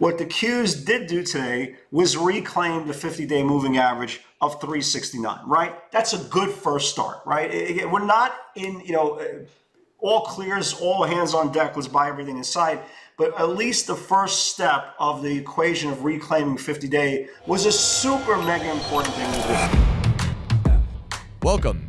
What the Qs did do today was reclaim the 50-day moving average of 369, right? That's a good first start, right? We're not in, you know, all clears, all hands on deck, let's buy everything in sight. But at least the first step of the equation of reclaiming 50-day was a super mega important thing to do. Welcome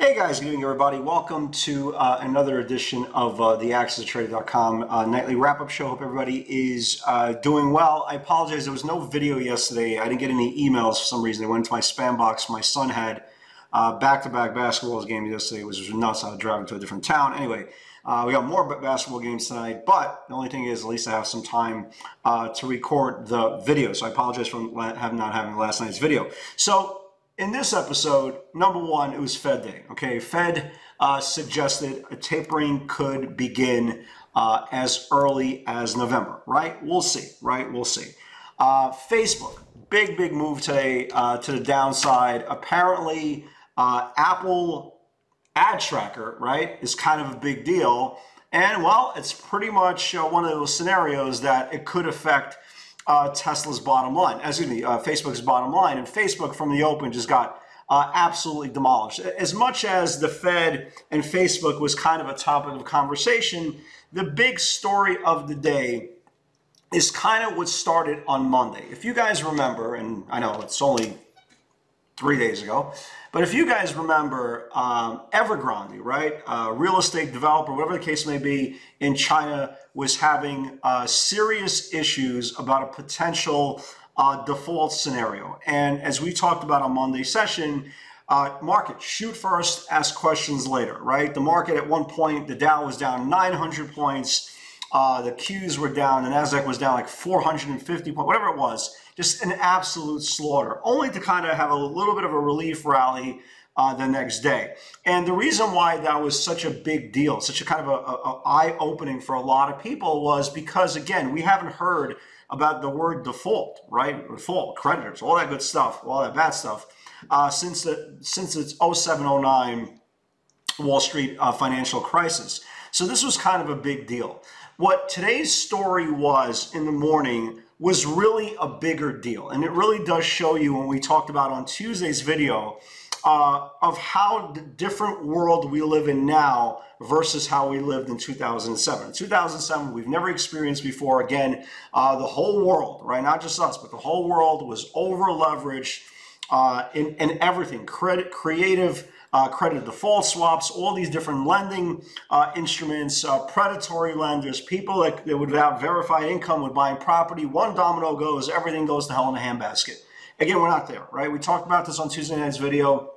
Hey guys, good evening everybody. Welcome to another edition of the AccessATrader.com nightly wrap-up show. Hope everybody is doing well. I apologize, there was no video yesterday. I didn't get any emails for some reason. They went into my spam box. My son had back-to-back basketball games yesterday, which was nuts. I was driving to a different town. Anyway, we got more basketball games tonight, but the only thing is at least I have some time to record the video. So I apologize for not having last night's video. So in this episode, #1, it was Fed Day. Okay, Fed suggested a tapering could begin as early as November, right? We'll see, right? We'll see. Facebook, big move today to the downside. Apparently, Apple ad tracker, right, is kind of a big deal. And, well, it's pretty much one of those scenarios that it could affect Tesla's bottom line, excuse me, Facebook's bottom line. And Facebook from the open just got absolutely demolished. As much as the Fed and Facebook was kind of a topic of conversation, the big story of the day is kind of what started on Monday. If you guys remember, and I know it's only 3 days ago, but if you guys remember Evergrande, right, real estate developer, whatever the case may be, in China was having serious issues about a potential default scenario. And as we talked about on Monday's session, market, shoot first, ask questions later, right? The market at one point, the Dow was down 900 points, the Qs were down, the NASDAQ was down like 450 points, whatever it was. Just an absolute slaughter, only to kind of have a little bit of a relief rally the next day. And the reason why that was such a big deal, such a kind of a eye-opening for a lot of people was because, again, we haven't heard about the word default, right? Default, creditors, all that good stuff, all that bad stuff, since its 07-09 Wall Street financial crisis. So this was kind of a big deal. What today's story was in the morning was really a bigger deal. And it really does show you when we talked about on Tuesday's video of how the different world we live in now versus how we lived in 2007. 2007, we've never experienced before. Again, the whole world, right? Not just us, but the whole world was over leveraged in everything. Credit, creative, credit default swaps, all these different lending instruments, predatory lenders, people that would have verified income would buy property. One domino goes, everything goes to hell in a handbasket. Again, we're not there, right? We talked about this on Tuesday night's video.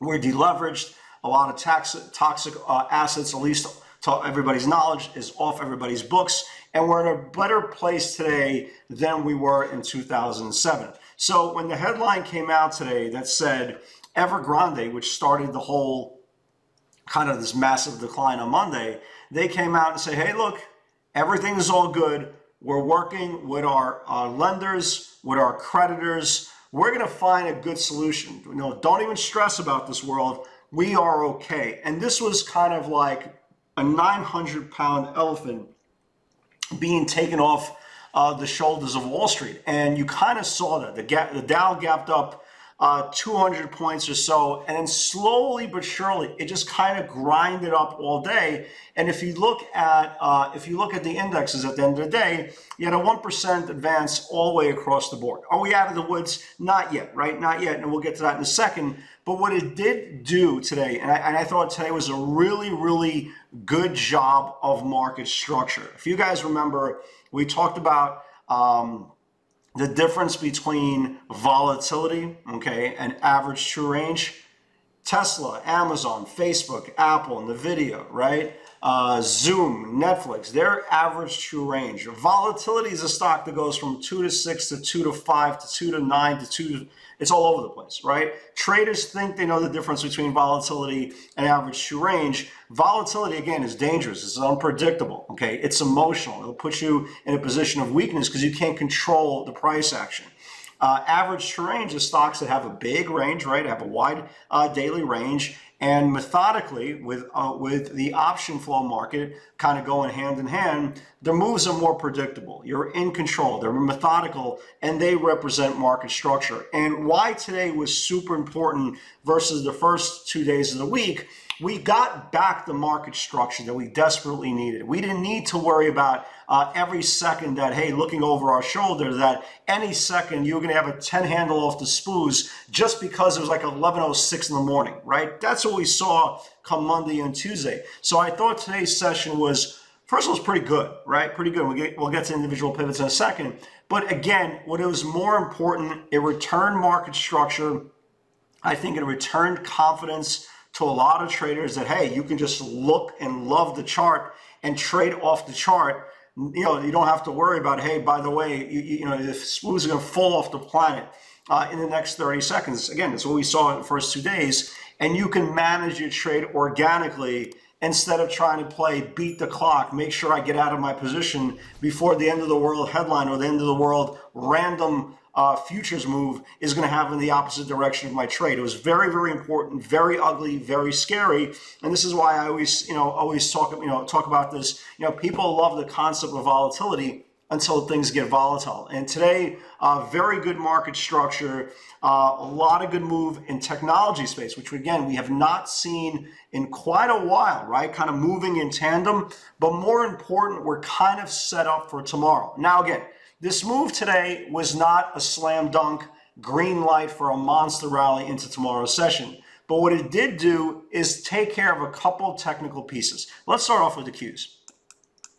We're deleveraged. A lot of toxic assets, at least to everybody's knowledge, is off everybody's books. And we're in a better place today than we were in 2007. So when the headline came out today that said, Evergrande, which started the whole kind of this massive decline on Monday, they came out and said, hey, look, everything is all good. We're working with our lenders, with our creditors. We're going to find a good solution. You know, don't even stress about this world. We are okay. And this was kind of like a 900-pound elephant being taken off the shoulders of Wall Street. And you kind of saw that. The Dow gapped up 200 points or so, and then slowly but surely it just kind of grinded up all day. And if you look at the indexes at the end of the day, you had a 1% advance all the way across the board. Are we out of the woods? Not yet, right? Not yet, and we'll get to that in a second. But what it did do today, and I thought today was a really good job of market structure. If you guys remember, we talked about the difference between volatility, okay, and average true range. Tesla, Amazon, Facebook, Apple, Nvidia, right? Zoom, Netflix, their average true range. Volatility is a stock that goes from 2 to 6 to 2 to 5 to 2 to 9 to 2. It's all over the place, right? Traders think they know the difference between volatility and average true range. Volatility, again, is dangerous. It's unpredictable, okay? It's emotional. It'll put you in a position of weakness because you can't control the price action. Average true range is stocks that have a big range, right? Have a wide daily range, and methodically with the option flow market kind of going hand in hand, the moves are more predictable. You're in control. They're methodical, and they represent market structure. And why today was super important versus the first 2 days of the week, we got back the market structure that we desperately needed. We didn't need to worry about every second that, hey, looking over our shoulder, that any second you're going to have a 10 handle off the SPYs just because it was like 11:06 in the morning, right? That's what we saw come Monday and Tuesday. So I thought today's session was, first of all, it's pretty good, right? Pretty good. We'll get to individual pivots in a second. But again, what it was more important, it returned market structure. I think it returned confidence to a lot of traders that, hey, you can just look and love the chart and trade off the chart. You know, you don't have to worry about, hey, by the way, you know, the SPYs are going to fall off the planet in the next 30 seconds. Again, that's what we saw in the first 2 days. And you can manage your trade organically instead of trying to play beat the clock, make sure I get out of my position before the end of the world headline or the end of the world random futures move is going to have in the opposite direction of my trade. It was very, very important, very ugly, very scary. And this is why I always, talk about this. You know, people love the concept of volatility until things get volatile. And today, very good market structure, a lot of good move in technology space, which again, we have not seen in quite a while, right? Kind of moving in tandem, but more important, we're kind of set up for tomorrow. Now again, this move today was not a slam dunk green light for a monster rally into tomorrow's session. But what it did do is take care of a couple technical pieces. Let's start off with the Qs.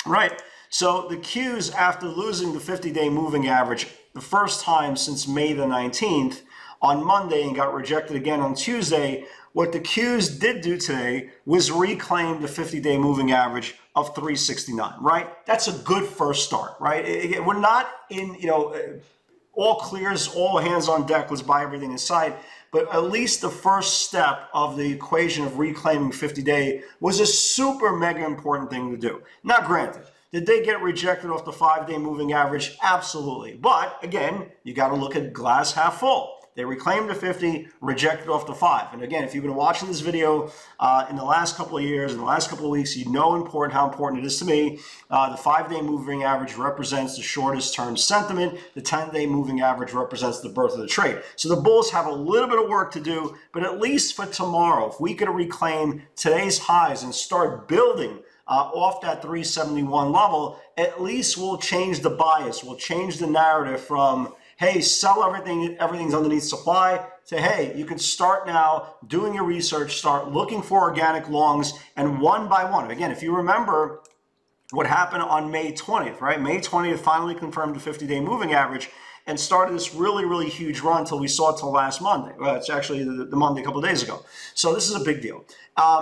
Right, so the Qs, after losing the 50-day moving average the first time since May the 19th on Monday and got rejected again on Tuesday, what the Qs did do today was reclaim the 50-day moving average of 369, right? That's a good first start, right? We're not in, you know, all clears, all hands on deck, let's buy everything in sight. But at least the first step of the equation of reclaiming 50-day was a super mega important thing to do. Now, granted, did they get rejected off the 5-day moving average? Absolutely. But again, you got to look at glass half full. They reclaimed the 50, rejected off the 5. And again, if you've been watching this video in the last couple of years, in the last couple of weeks, you know how important it is to me. The 5-day moving average represents the shortest term sentiment. The 10-day moving average represents the birth of the trade. So the bulls have a little bit of work to do, but at least for tomorrow, if we could reclaim today's highs and start building off that 371 level, at least we'll change the bias. We'll change the narrative from, hey, sell everything, everything's underneath supply, to hey, you can start now doing your research, start looking for organic longs, and one by one. Again, if you remember what happened on May 20th, right? May 20th finally confirmed the 50-day moving average and started this really, really huge run till we saw it till last Monday. Well, it's actually the Monday a couple days ago. So this is a big deal.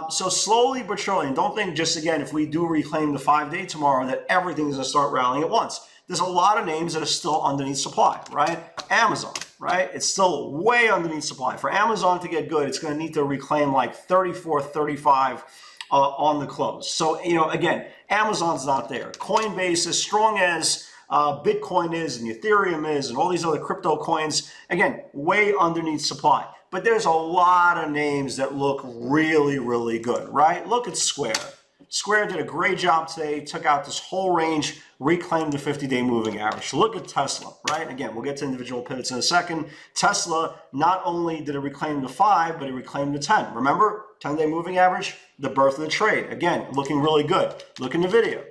So slowly but surely, and don't think just again, if we do reclaim the 5-day tomorrow, that everything's gonna start rallying at once. There's a lot of names that are still underneath supply, right? Amazon, right? It's still way underneath supply. For Amazon to get good, it's going to need to reclaim like 34, 35 on the close. So, you know, again, Amazon's not there. Coinbase, as strong as Bitcoin is and Ethereum is and all these other crypto coins, again, way underneath supply. But there's a lot of names that look really, really good, right? Look at Square. Square did a great job today, took out this whole range, reclaimed the 50-day moving average. Look at Tesla, right? Again, we'll get to individual pivots in a second. Tesla, not only did it reclaim the 5, but it reclaimed the 10. Remember, 10-day moving average, the birth of the trade. Again, looking really good. Look at Nvidia,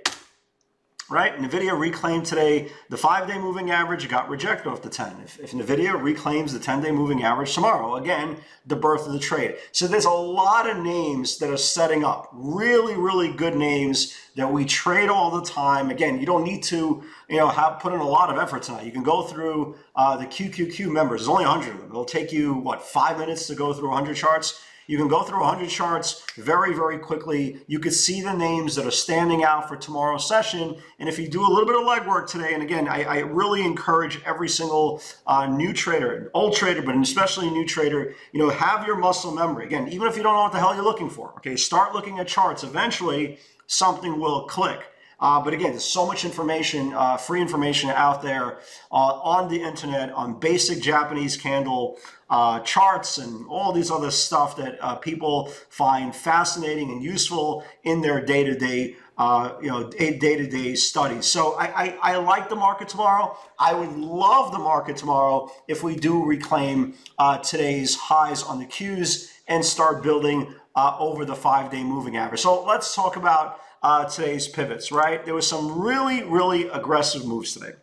right? Nvidia reclaimed today the 5-day moving average, got rejected off the 10. If Nvidia reclaims the 10-day moving average tomorrow, again, the birth of the trade. So there's a lot of names that are setting up, really, really good names that we trade all the time. Again, you don't need to, you know, have put in a lot of effort tonight. You can go through the QQQ members. There's only 100 of them. It'll take you, what, 5 minutes to go through 100 charts? You can go through 100 charts very, very quickly. You could see the names that are standing out for tomorrow's session. And if you do a little bit of legwork today, and again, I really encourage every single new trader, old trader, but especially a new trader, you know, have your muscle memory. Again, even if you don't know what the hell you're looking for, okay, start looking at charts. Eventually, something will click. But again, there's so much information, free information out there on the internet, on basic Japanese candle charts and all these other stuff that people find fascinating and useful in their day-to-day, day-to-day studies. So I like the market tomorrow. I would love the market tomorrow if we do reclaim today's highs on the Qs and start building over the 5-day moving average. So let's talk about today's pivots, right? There was some really, really aggressive moves today,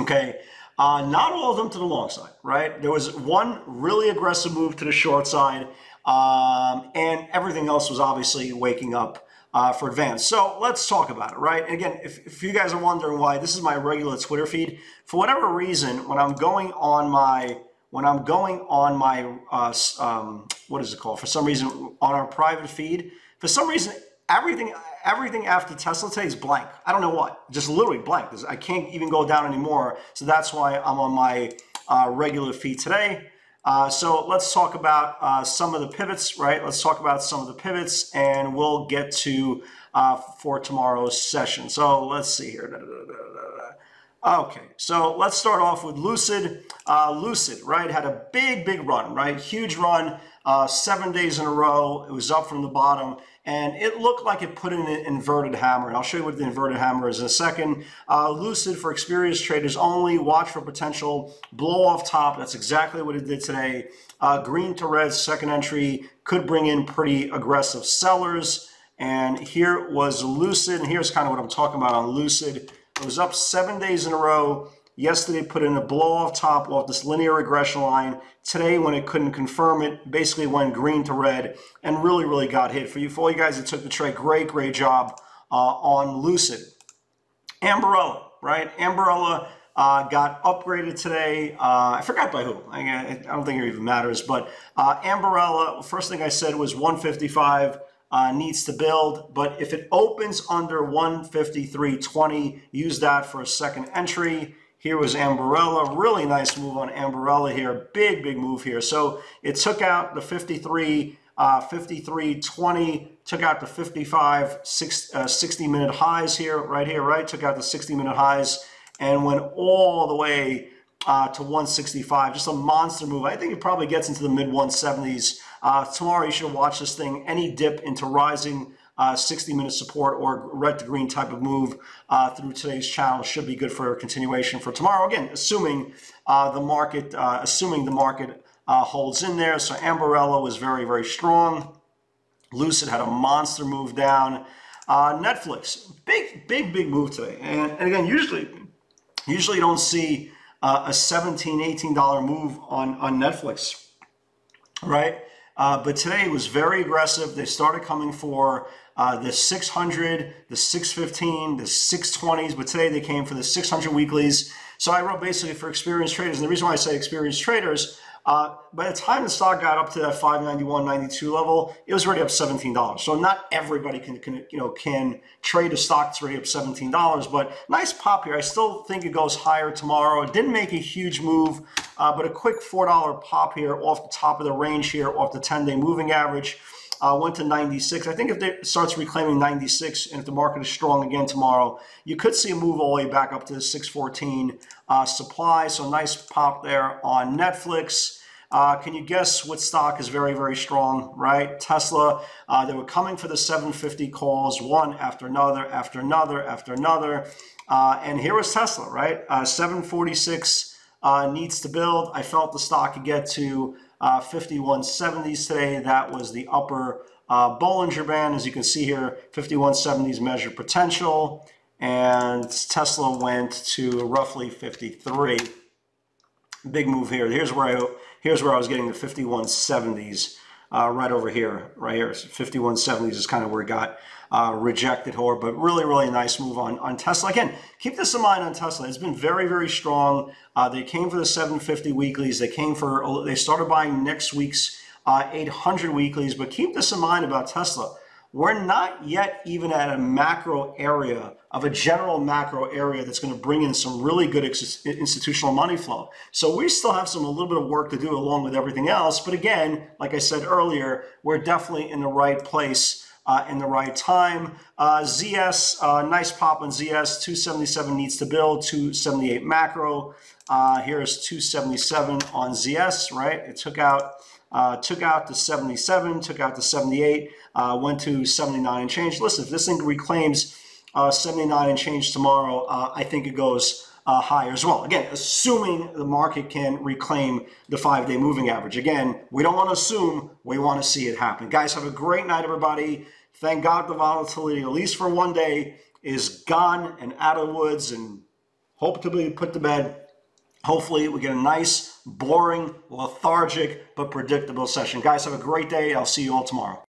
okay? Not all of them to the long side, right? There was one really aggressive move to the short side, and everything else was obviously waking up for advance. So let's talk about it, right? And again, if you guys are wondering why, this is my regular Twitter feed. For whatever reason, when I'm going on my, what is it called? For some reason, on our private feed, for some reason, everything after Tesla today is blank. I don't know what, just literally blank. I can't even go down anymore. So that's why I'm on my regular feed today. So let's talk about some of the pivots, right? Let's talk about some of the pivots and we'll get to for tomorrow's session. So let's see here. Okay, so let's start off with Lucid. Lucid, right, had a big run, right? Huge run, 7 days in a row. It was up from the bottom, and it looked like it put in an inverted hammer. And I'll show you what the inverted hammer is in a second. Lucid, for experienced traders only, watch for potential blow off top. That's exactly what it did today. Green to red, second entry, could bring in pretty aggressive sellers. And here was Lucid, and here's kind of what I'm talking about on Lucid. It was up 7 days in a row. Yesterday put in a blow off top off this linear regression line. Today, when it couldn't confirm it, basically went green to red and really got hit. For all you guys that took the trade, great job on Lucid. Ambarella, right? Ambarella got upgraded today. I forgot by who. I don't think it even matters, but Ambarella, first thing I said was 155. Needs to build, but if it opens under 153.20, use that for a second entry. Here was Ambarella, really nice move on Ambarella here, big move here. So it took out the 53.20, took out the 60-minute highs here, right? Took out the 60-minute highs and went all the way to 165, just a monster move. I think it probably gets into the mid 170s. Tomorrow you should watch this thing. Any dip into rising 60-minute support or red to green type of move through today's channel should be good for a continuation for tomorrow. Again, assuming the market holds in there. So Ambarella was very strong. Lucid had a monster move down. Netflix, big move today. And again, usually you don't see a $17, $18 move on Netflix, right? But today was very aggressive. They started coming for the 600, the 615, the 620s, but today they came for the 600 weeklies. So I wrote basically for experienced traders, and the reason why I say experienced traders, by the time the stock got up to that 591.92 level, it was already up $17. So not everybody can trade a stock that's already up $17. But nice pop here. I still think it goes higher tomorrow. It didn't make a huge move, but a quick $4 pop here off the top of the range here, off the 10-day moving average. Went to 96. I think if it starts reclaiming 96 and if the market is strong again tomorrow, you could see a move all the way back up to the 614 supply. So nice pop there on Netflix. Can you guess what stock is very strong, right? Tesla. They were coming for the 750 calls, one after another, and here was Tesla, right? 746 needs to build. I felt the stock could get to 5170s today. That was the upper Bollinger Band. As you can see here, 5170s measure potential, and Tesla went to roughly 53. Big move here. Here's where I was getting the 5170s, right over here, right here. So 5170s is kind of where it got rejected here, but really nice move on Tesla. Again, keep this in mind on Tesla. It's been very strong. They came for the 750 weeklies. They started buying next week's 800 weeklies. But keep this in mind about Tesla. We're not yet even at a macro area of a general macro area that's going to bring in some really good institutional money flow. So we still have some a little bit of work to do along with everything else. But again, like I said earlier, we're definitely in the right place in the right time. ZS, nice pop on ZS, 277 needs to build, 278 macro. Here's 277 on ZS, right? It took out the 77, took out the 78, went to 79 and change. Listen, if this thing reclaims 79 and change tomorrow, I think it goes higher as well. Again, assuming the market can reclaim the 5-day moving average. Again, we don't want to assume, we want to see it happen. Guys, have a great night, everybody. Thank God the volatility, at least for one day, is gone and out of the woods and hopefully put to bed. Hopefully we get a nice, boring, lethargic, but predictable session. Guys, have a great day. I'll see you all tomorrow.